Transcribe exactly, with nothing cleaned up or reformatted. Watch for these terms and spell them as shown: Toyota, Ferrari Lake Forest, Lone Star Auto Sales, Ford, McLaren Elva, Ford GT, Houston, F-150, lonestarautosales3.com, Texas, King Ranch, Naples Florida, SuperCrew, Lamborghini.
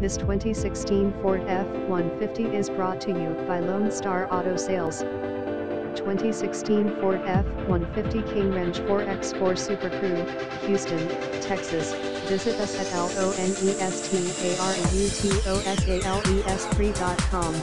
This twenty sixteen Ford F one fifty is brought to you by Lone Star Auto Sales. twenty sixteen Ford F one fifty King Ranch four by four SuperCrew, Houston, Texas. Visit us at L O N E S T A R A U T O S A L E S three dot com.